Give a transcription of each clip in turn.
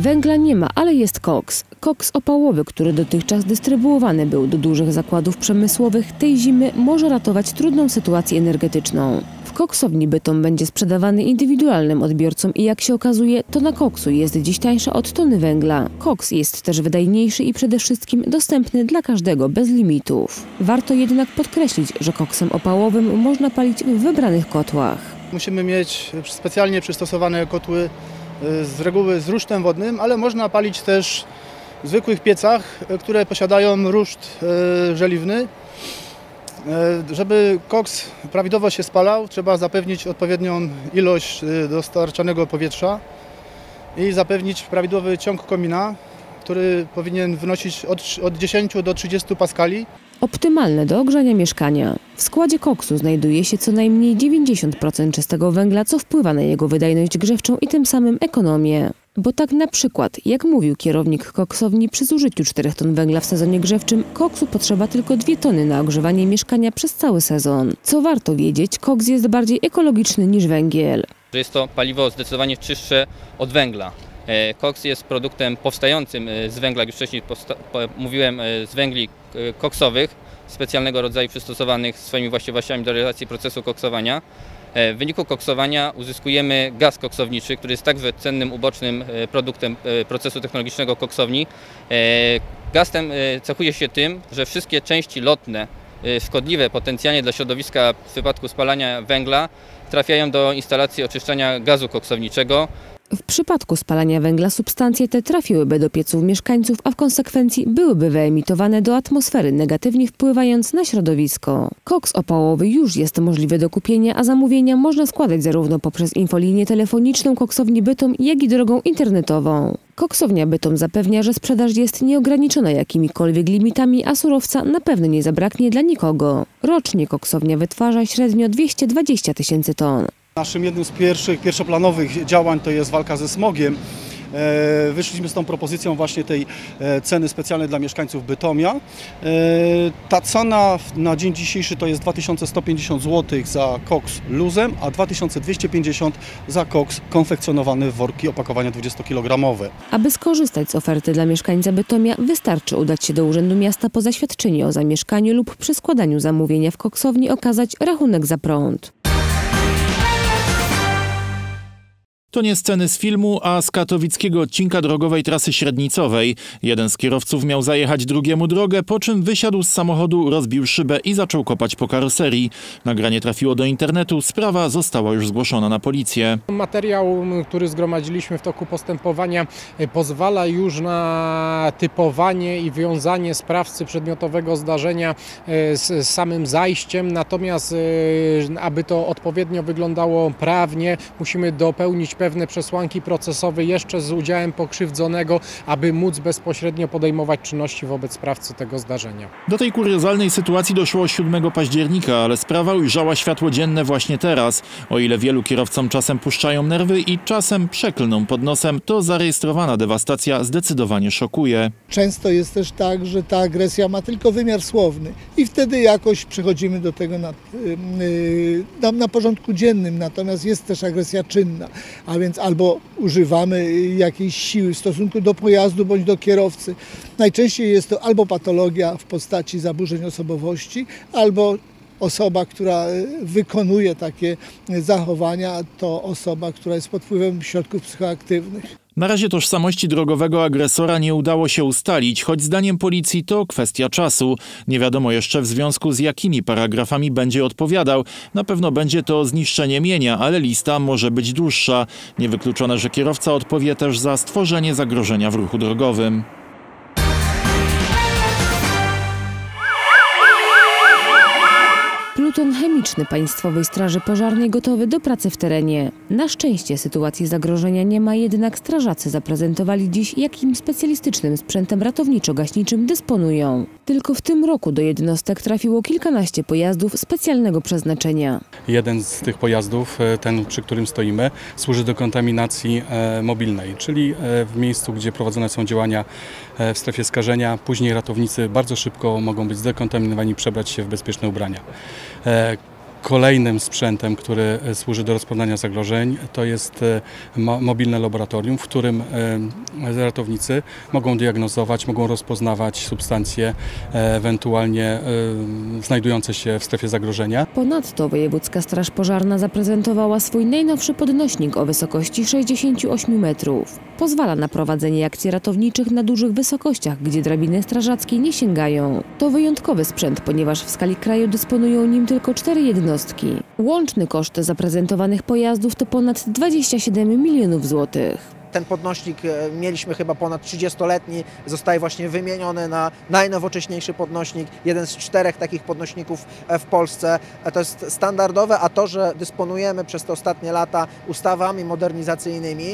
Węgla nie ma, ale jest koks. Koks opałowy, który dotychczas dystrybuowany był do dużych zakładów przemysłowych, tej zimy może ratować trudną sytuację energetyczną. W Koksowni Bytom będzie sprzedawany indywidualnym odbiorcom i jak się okazuje, tona koksu jest dziś tańsza od tony węgla. Koks jest też wydajniejszy i przede wszystkim dostępny dla każdego bez limitów. Warto jednak podkreślić, że koksem opałowym można palić w wybranych kotłach. Musimy mieć specjalnie przystosowane kotły z reguły z rusztem wodnym, ale można palić też w zwykłych piecach, które posiadają ruszt żeliwny. Żeby koks prawidłowo się spalał, trzeba zapewnić odpowiednią ilość dostarczanego powietrza i zapewnić prawidłowy ciąg komina, który powinien wynosić od 10 do 30 paskali. Optymalne do ogrzania mieszkania. W składzie koksu znajduje się co najmniej 90% czystego węgla, co wpływa na jego wydajność grzewczą i tym samym ekonomię. Bo tak na przykład, jak mówił kierownik koksowni, przy zużyciu 4 ton węgla w sezonie grzewczym koksu potrzeba tylko 2 tony na ogrzewanie mieszkania przez cały sezon. Co warto wiedzieć, koks jest bardziej ekologiczny niż węgiel. Jest to paliwo zdecydowanie czystsze od węgla. Koks jest produktem powstającym z węgla, jak już wcześniej mówiłem, z węgli koksowych, specjalnego rodzaju przystosowanych swoimi właściwościami do realizacji procesu koksowania. W wyniku koksowania uzyskujemy gaz koksowniczy, który jest także cennym ubocznym produktem procesu technologicznego koksowni. Gaz ten cechuje się tym, że wszystkie części lotne, szkodliwe potencjalnie dla środowiska w przypadku spalania węgla, trafiają do instalacji oczyszczania gazu koksowniczego. W przypadku spalania węgla substancje te trafiłyby do pieców mieszkańców, a w konsekwencji byłyby wyemitowane do atmosfery, negatywnie wpływając na środowisko. Koks opałowy już jest możliwy do kupienia, a zamówienia można składać zarówno poprzez infolinię telefoniczną Koksowni Bytom, jak i drogą internetową. Koksownia Bytom zapewnia, że sprzedaż jest nieograniczona jakimikolwiek limitami, a surowca na pewno nie zabraknie dla nikogo. Rocznie koksownia wytwarza średnio 220 tysięcy ton. Naszym jednym z pierwszoplanowych działań to jest walka ze smogiem. Wyszliśmy z tą propozycją właśnie tej ceny specjalnej dla mieszkańców Bytomia. Ta cena na dzień dzisiejszy to jest 2150 zł za koks luzem, a 2250 za koks konfekcjonowany w worki opakowania 20-kg. Aby skorzystać z oferty dla mieszkańca Bytomia, wystarczy udać się do Urzędu Miasta po zaświadczeniu o zamieszkaniu lub przy składaniu zamówienia w koksowni okazać rachunek za prąd. To nie sceny z filmu, a z katowickiego odcinka drogowej trasy średnicowej. Jeden z kierowców miał zajechać drugiemu drogę, po czym wysiadł z samochodu, rozbił szybę i zaczął kopać po karoserii. Nagranie trafiło do internetu, sprawa została już zgłoszona na policję. Materiał, który zgromadziliśmy w toku postępowania, pozwala już na typowanie i wiązanie sprawcy przedmiotowego zdarzenia z samym zajściem. Natomiast, aby to odpowiednio wyglądało prawnie, musimy dopełnić pewne przesłanki procesowe jeszcze z udziałem pokrzywdzonego, aby móc bezpośrednio podejmować czynności wobec sprawcy tego zdarzenia. Do tej kuriozalnej sytuacji doszło 7 października, ale sprawa ujrzała światło dzienne właśnie teraz. O ile wielu kierowcom czasem puszczają nerwy i czasem przeklną pod nosem, to zarejestrowana dewastacja zdecydowanie szokuje. Często jest też tak, że ta agresja ma tylko wymiar słowny i wtedy jakoś przychodzimy do tego na porządku dziennym, natomiast jest też agresja czynna. A więc albo używamy jakiejś siły w stosunku do pojazdu bądź do kierowcy. Najczęściej jest to albo patologia w postaci zaburzeń osobowości, albo osoba, która wykonuje takie zachowania, to osoba, która jest pod wpływem środków psychoaktywnych. Na razie tożsamości drogowego agresora nie udało się ustalić, choć zdaniem policji to kwestia czasu. Nie wiadomo jeszcze w związku z jakimi paragrafami będzie odpowiadał. Na pewno będzie to zniszczenie mienia, ale lista może być dłuższa. Niewykluczone, że kierowca odpowie też za stworzenie zagrożenia w ruchu drogowym. Pluton chemiczny Państwowej Straży Pożarnej gotowy do pracy w terenie. Na szczęście sytuacji zagrożenia nie ma, jednak strażacy zaprezentowali dziś, jakim specjalistycznym sprzętem ratowniczo-gaśniczym dysponują. Tylko w tym roku do jednostek trafiło kilkanaście pojazdów specjalnego przeznaczenia. Jeden z tych pojazdów, ten przy którym stoimy, służy do kontaminacji mobilnej, czyli w miejscu, gdzie prowadzone są działania w strefie skażenia. Później ratownicy bardzo szybko mogą być zdekontaminowani, przebrać się w bezpieczne ubrania. Kolejnym sprzętem, który służy do rozpoznania zagrożeń, to jest mobilne laboratorium, w którym ratownicy mogą diagnozować, mogą rozpoznawać substancje ewentualnie znajdujące się w strefie zagrożenia. Ponadto Wojewódzka Straż Pożarna zaprezentowała swój najnowszy podnośnik o wysokości 68 metrów. Pozwala na prowadzenie akcji ratowniczych na dużych wysokościach, gdzie drabiny strażackie nie sięgają. To wyjątkowy sprzęt, ponieważ w skali kraju dysponują nim tylko 4 jednostki. Łączny koszt zaprezentowanych pojazdów to ponad 27 milionów złotych. Ten podnośnik mieliśmy chyba ponad 30-letni, zostaje właśnie wymieniony na najnowocześniejszy podnośnik, jeden z 4 takich podnośników w Polsce. To jest standardowe, a to, że dysponujemy przez te ostatnie lata ustawami modernizacyjnymi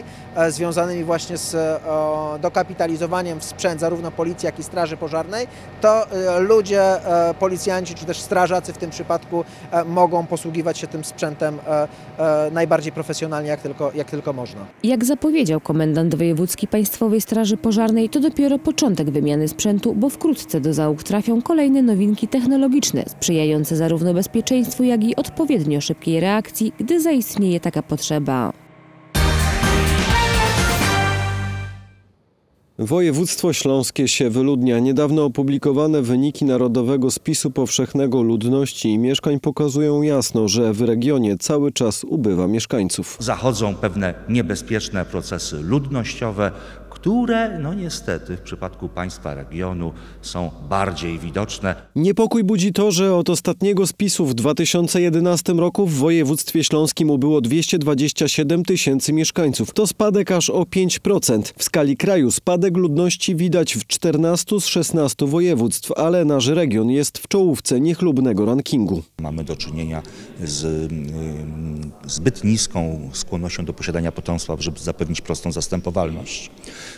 związanymi właśnie z dokapitalizowaniem w sprzęt zarówno policji, jak i straży pożarnej, to ludzie, policjanci czy też strażacy w tym przypadku mogą posługiwać się tym sprzętem najbardziej profesjonalnie, jak tylko można. Jak zapowiedział komendant wojewódzki Państwowej Straży Pożarnej, to dopiero początek wymiany sprzętu, bo wkrótce do załóg trafią kolejne nowinki technologiczne, sprzyjające zarówno bezpieczeństwu, jak i odpowiednio szybkiej reakcji, gdy zaistnieje taka potrzeba. Województwo śląskie się wyludnia. Niedawno opublikowane wyniki Narodowego Spisu Powszechnego Ludności i Mieszkań pokazują jasno, że w regionie cały czas ubywa mieszkańców. Zachodzą pewne niebezpieczne procesy ludnościowe, które niestety w przypadku państwa regionu są bardziej widoczne. Niepokój budzi to, że od ostatniego spisu w 2011 roku w województwie śląskim ubyło 227 tysięcy mieszkańców. To spadek aż o 5%. W skali kraju spadek ludności widać w 14 z 16 województw, ale nasz region jest w czołówce niechlubnego rankingu. Mamy do czynienia z zbyt niską skłonnością do posiadania potomstwa, żeby zapewnić prostą zastępowalność.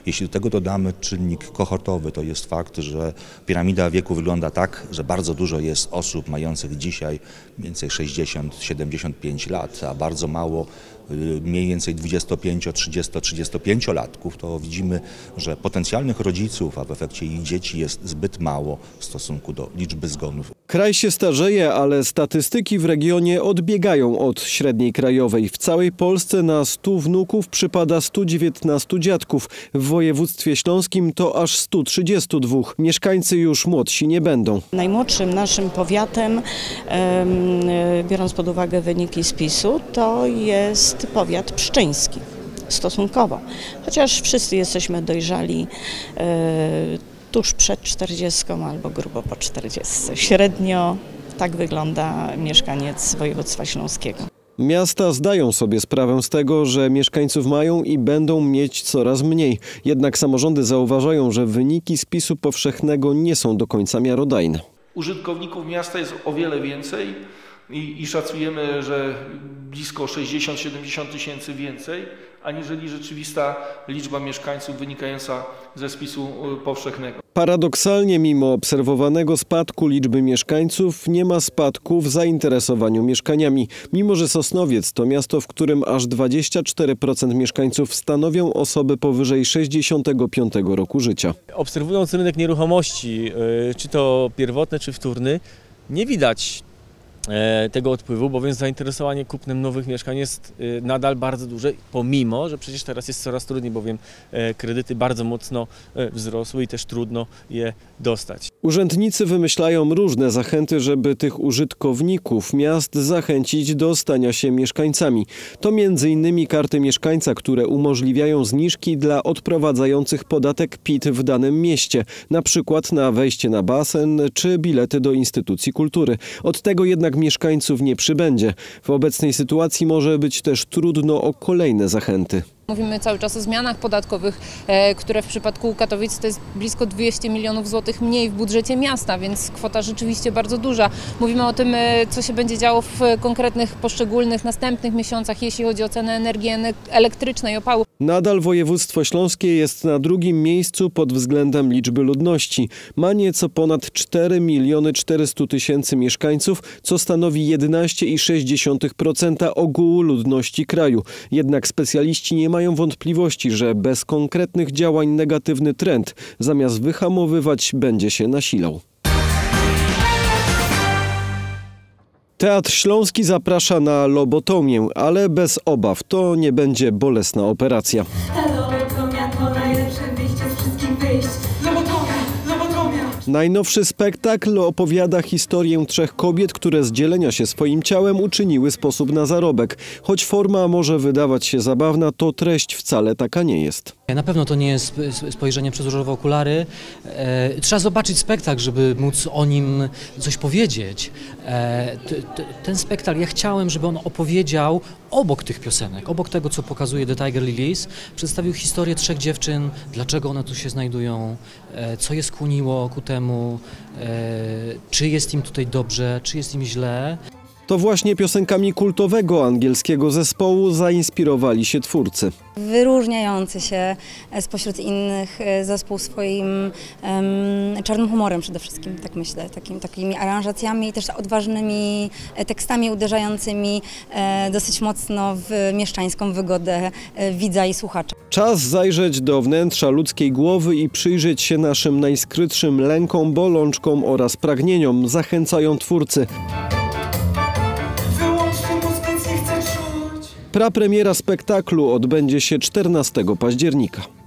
Jeśli do tego dodamy czynnik kohortowy, to jest fakt, że piramida wieku wygląda tak, że bardzo dużo jest osób mających dzisiaj mniej więcej 60-75 lat, a bardzo mało mniej więcej 25-30-35-latków, to widzimy, że potencjalnych rodziców, a w efekcie ich dzieci jest zbyt mało w stosunku do liczby zgonów. Kraj się starzeje, ale statystyki w regionie odbiegają od średniej krajowej. W całej Polsce na 100 wnuków przypada 119 dziadków. W województwie śląskim to aż 132. Mieszkańcy już młodsi nie będą. Najmłodszym naszym powiatem, biorąc pod uwagę wyniki spisu, to jest powiat pszczyński stosunkowo. Chociaż wszyscy jesteśmy dojrzali tuż przed 40 albo grubo po 40. Średnio tak wygląda mieszkaniec województwa śląskiego. Miasta zdają sobie sprawę z tego, że mieszkańców mają i będą mieć coraz mniej. Jednak samorządy zauważają, że wyniki spisu powszechnego nie są do końca miarodajne. Użytkowników miasta jest o wiele więcej i szacujemy, że blisko 60-70 tysięcy więcej, aniżeli rzeczywista liczba mieszkańców wynikająca ze spisu powszechnego. Paradoksalnie mimo obserwowanego spadku liczby mieszkańców nie ma spadku w zainteresowaniu mieszkaniami. Mimo że Sosnowiec to miasto, w którym aż 24% mieszkańców stanowią osoby powyżej 65 roku życia. Obserwując rynek nieruchomości, czy to pierwotny, czy wtórny, nie widać tego odpływu, bowiem zainteresowanie kupnem nowych mieszkań jest nadal bardzo duże, pomimo że przecież teraz jest coraz trudniej, bowiem kredyty bardzo mocno wzrosły i też trudno je dostać. Urzędnicy wymyślają różne zachęty, żeby tych użytkowników miast zachęcić do stania się mieszkańcami. To m.in. karty mieszkańca, które umożliwiają zniżki dla odprowadzających podatek PIT w danym mieście, na przykład na wejście na basen czy bilety do instytucji kultury. Od tego jednak mieszkańców nie przybędzie. W obecnej sytuacji może być też trudno o kolejne zachęty. Mówimy cały czas o zmianach podatkowych, które w przypadku Katowic to jest blisko 200 milionów złotych mniej w budżecie miasta, więc kwota rzeczywiście bardzo duża. Mówimy o tym, co się będzie działo w konkretnych, poszczególnych, następnych miesiącach, jeśli chodzi o cenę energii elektrycznej, opału. Nadal województwo śląskie jest na drugim miejscu pod względem liczby ludności. Ma nieco ponad 4 miliony 400 tysięcy mieszkańców, co stanowi 11,6% ogółu ludności kraju. Jednak specjaliści nie mają wątpliwości, że bez konkretnych działań negatywny trend zamiast wyhamowywać będzie się nasilał. Teatr Śląski zaprasza na lobotomię, ale bez obaw, to nie będzie bolesna operacja. Najnowszy spektakl opowiada historię trzech kobiet, które z dzielenia się swoim ciałem uczyniły sposób na zarobek. Choć forma może wydawać się zabawna, to treść wcale taka nie jest. Na pewno to nie jest spojrzenie przez różowe okulary. Trzeba zobaczyć spektakl, żeby móc o nim coś powiedzieć. Ten spektakl, ja chciałem, żeby on opowiedział obok tych piosenek, obok tego, co pokazuje The Tiger Lilies, przedstawił historię trzech dziewczyn, dlaczego one tu się znajdują, co je skłoniło ku temu, czy jest im tutaj dobrze, czy jest im źle. To właśnie piosenkami kultowego angielskiego zespołu zainspirowali się twórcy. Wyróżniający się spośród innych zespół swoim czarnym humorem przede wszystkim, tak myślę, takimi aranżacjami i też odważnymi tekstami uderzającymi dosyć mocno w mieszczańską wygodę widza i słuchacza. Czas zajrzeć do wnętrza ludzkiej głowy i przyjrzeć się naszym najskrytszym lękom, bolączkom oraz pragnieniom, zachęcają twórcy. Prapremiera spektaklu odbędzie się 14 października.